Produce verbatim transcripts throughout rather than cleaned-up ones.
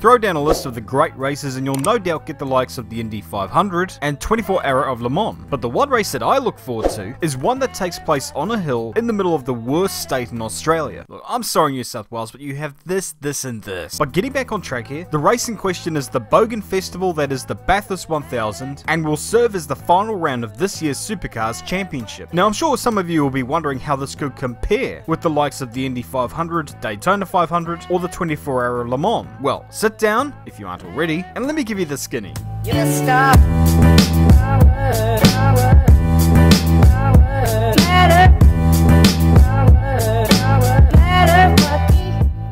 Throw down a list of the great races and you'll no doubt get the likes of the Indy five hundred and twenty-four hour of Le Mans. But the one race that I look forward to is one that takes place on a hill in the middle of the worst state in Australia. Look, I'm sorry New South Wales, but you have this, this and this. But getting back on track here, the race in question is the Bogan Festival, that is the Bathurst one thousand, and will serve as the final round of this year's Supercars Championship. Now I'm sure some of you will be wondering how this could compare with the likes of the Indy five hundred, Daytona five hundred or the twenty-four hour Le Mans. Well, sit down, if you aren't already, and let me give you the skinny. Yes, stop. Power, power.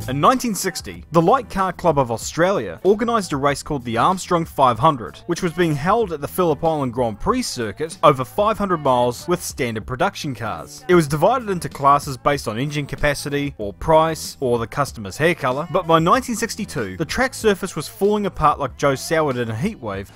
In nineteen sixty, the Light Car Club of Australia organised a race called the Armstrong five hundred, which was being held at the Phillip Island Grand Prix circuit over five hundred miles with standard production cars. It was divided into classes based on engine capacity, or price, or the customer's hair colour, but by nineteen sixty-two, the track surface was falling apart like Joe Sauer in a heatwave,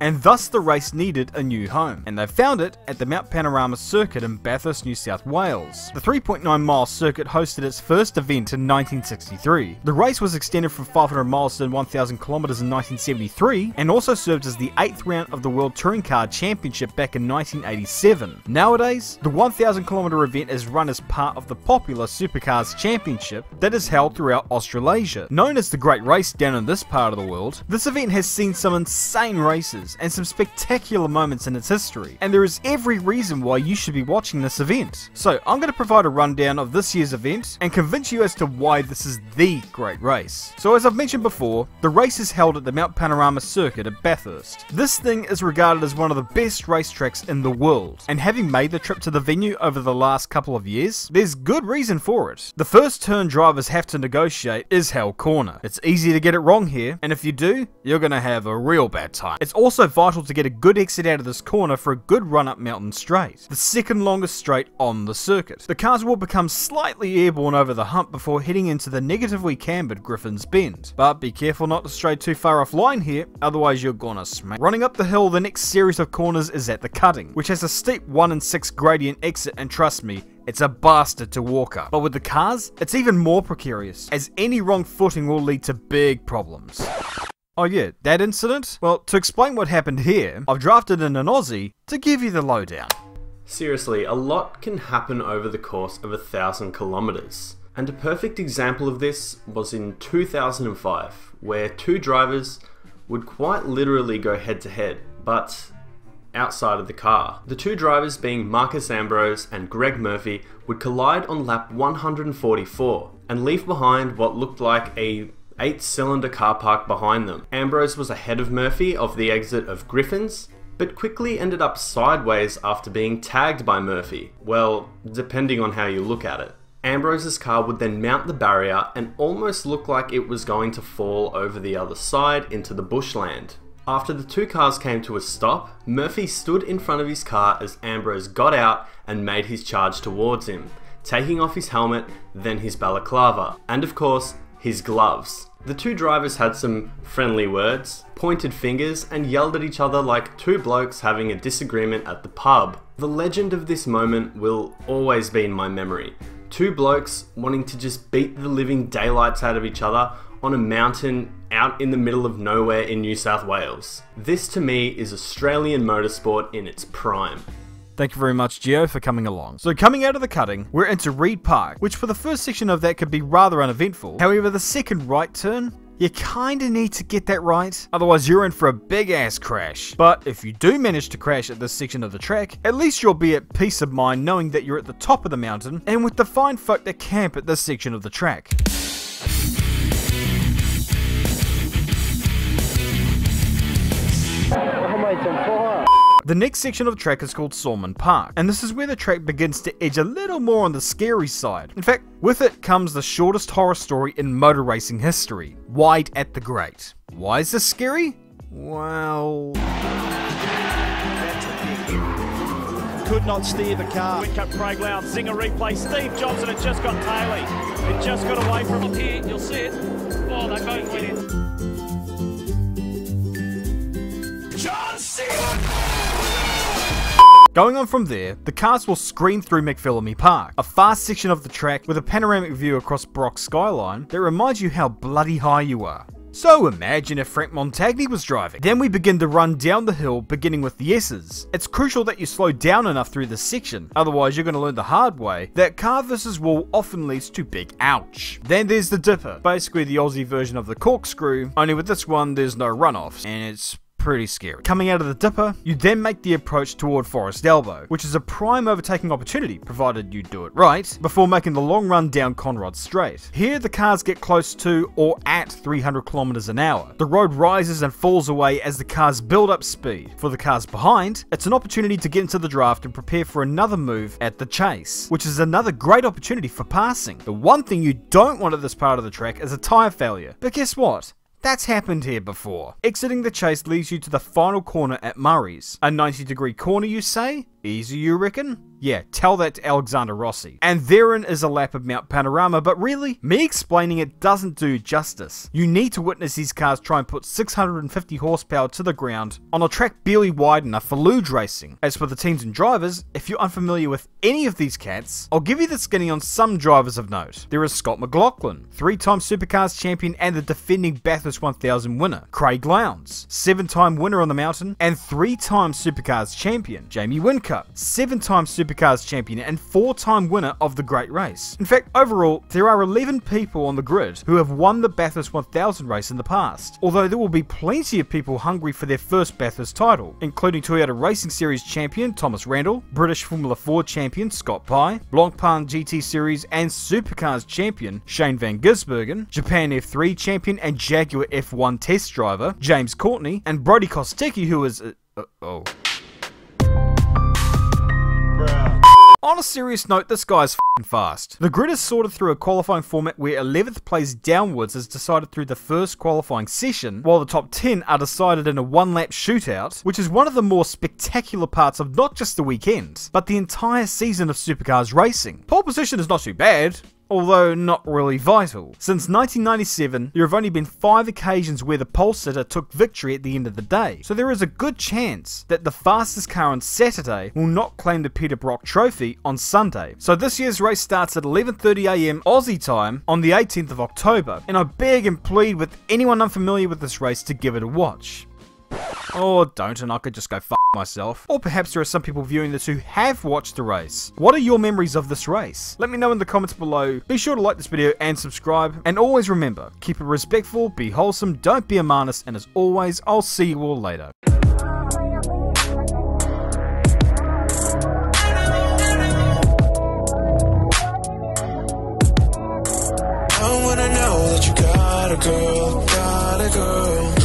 and thus the race needed a new home, and they found it at the Mount Panorama Circuit in Bathurst, New South Wales. The three point nine mile circuit hosted its first event in nineteen sixty-three. The race was extended from five hundred miles to one thousand kilometres in nineteen seventy-three, and also served as the eighth round of the World Touring Car Championship back in nineteen eighty-seven. Nowadays, the one thousand kilometre event is run as part of the popular Supercars Championship that is held throughout Australasia. Known as the Great Race down in this part of the world, this event has seen some insane races and some spectacular moments in its history, and there is every reason why you should be watching this event. So I'm going to provide a rundown of this year's event and convince you as to why this is the great race. So as I've mentioned before, the race is held at the Mount Panorama Circuit at Bathurst. This thing is regarded as one of the best racetracks in the world, and having made the trip to the venue over the last couple of years, there's good reason for it. The first turn drivers have to negotiate is Hell Corner. It's easy to get it wrong here, and if you do, you're going to have a real bad time. It's also vital to get a good exit out of this corner for a good run up Mountain Straight, the second longest straight on the circuit. The cars will become slightly airborne over the hump before heading in into the negatively cambered Griffin's Bend, but be careful not to stray too far offline here, otherwise you're gonna smack. Running up the hill, the next series of corners is at the Cutting, which has a steep one in six gradient exit, and trust me, it's a bastard to walk up. But with the cars, it's even more precarious, as any wrong footing will lead to big problems. Oh yeah, that incident? Well, to explain what happened here, I've drafted in an Aussie to give you the lowdown. Seriously, a lot can happen over the course of a thousand kilometers. And a perfect example of this was in two thousand five, where two drivers would quite literally go head to head, but outside of the car. The two drivers being Marcus Ambrose and Greg Murphy would collide on lap one hundred forty-four and leave behind what looked like a eight cylinder car park behind them. Ambrose was ahead of Murphy off the exit of Griffin's, but quickly ended up sideways after being tagged by Murphy. Well, depending on how you look at it. Ambrose's car would then mount the barrier and almost look like it was going to fall over the other side into the bushland. After the two cars came to a stop, Murphy stood in front of his car as Ambrose got out and made his charge towards him, taking off his helmet, then his balaclava, and of course, his gloves. The two drivers had some friendly words, pointed fingers, and yelled at each other like two blokes having a disagreement at the pub. The legend of this moment will always be in my memory. Two blokes wanting to just beat the living daylights out of each other on a mountain out in the middle of nowhere in New South Wales. This to me is Australian motorsport in its prime. Thank you very much, Geo, for coming along. So coming out of the Cutting, we're into Reed Park, which for the first section of that could be rather uneventful. However, the second right turn, you kinda need to get that right, otherwise you're in for a big ass crash. But if you do manage to crash at this section of the track, at least you'll be at peace of mind knowing that you're at the top of the mountain and with the fine folk that camp at this section of the track. Oh, mate's on fire. The next section of the track is called Sawman Park, and this is where the track begins to edge a little more on the scary side. In fact, with it comes the shortest horror story in motor racing history, Wide at the Grate. Why is this scary? Well... could not steer the car. Whincup, Craig Lowndes, zinger replay, Steve Johnson, it just got Taylor. It just got away from up here, you'll see it. Oh, they both went in. John Stewart! Going on from there, the cars will scream through McPhillamy Park, a fast section of the track with a panoramic view across Brock's skyline that reminds you how bloody high you are. So imagine if Frank Montagny was driving. Then we begin to run down the hill, beginning with the S's. It's crucial that you slow down enough through this section, otherwise you're going to learn the hard way that car versus wall often leads to big ouch. Then there's the dipper, basically the Aussie version of the corkscrew, only with this one there's no runoffs, and it's pretty scary. Coming out of the dipper, you then make the approach toward Forest Elbow, which is a prime overtaking opportunity, provided you do it right, before making the long run down Conrod Straight. Here the cars get close to or at three hundred kilometers an hour. The road rises and falls away as the cars build up speed. For the cars behind, it's an opportunity to get into the draft and prepare for another move at the chase, which is another great opportunity for passing. The one thing you don't want at this part of the track is a tyre failure, but guess what? That's happened here before. Exiting the chase leads you to the final corner at Murray's. A ninety degree corner, you say? Easy, you reckon? Yeah, tell that to Alexander Rossi. And therein is a lap of Mount Panorama, but really, me explaining it doesn't do justice. You need to witness these cars try and put six hundred fifty horsepower to the ground on a track barely wide enough for luge racing. As for the teams and drivers, if you're unfamiliar with any of these cats, I'll give you the skinny on some drivers of note. There is Scott McLaughlin, three-time Supercars champion and the defending Bathurst one thousand winner. Craig Lowndes, seven-time winner on the mountain and three-time Supercars champion. Jamie Whincup, seven-time Supercars champion and four-time winner of the Great Race. In fact, overall, there are eleven people on the grid who have won the Bathurst one thousand race in the past, although there will be plenty of people hungry for their first Bathurst title, including Toyota Racing Series champion Thomas Randall, British Formula four champion Scott Pye, Blancpain G T Series and Supercars champion Shane Van Gisbergen, Japan F three champion and Jaguar F one test driver James Courtney, and Brody Kostecki, who is... Uh, uh, oh... On a serious note, this guy's f***ing fast. The grid is sorted through a qualifying format where eleventh place downwards is decided through the first qualifying session, while the top ten are decided in a one-lap shootout, which is one of the more spectacular parts of not just the weekend, but the entire season of Supercars racing. Pole position is not too bad, although not really vital. Since nineteen ninety-seven, there have only been five occasions where the pole sitter took victory at the end of the day, so there is a good chance that the fastest car on Saturday will not claim the Peter Brock trophy on Sunday. So this year's race starts at eleven thirty a m Aussie time on the eighteenth of October, and I beg and plead with anyone unfamiliar with this race to give it a watch. Or don't, and I could just go f*** myself. Or perhaps there are some people viewing this who have watched the race. What are your memories of this race? Let me know in the comments below. Be sure to like this video and subscribe. And always remember, keep it respectful, be wholesome, don't be a menace, and as always, I'll see you all later. I wanna know that you got a girl, got a girl.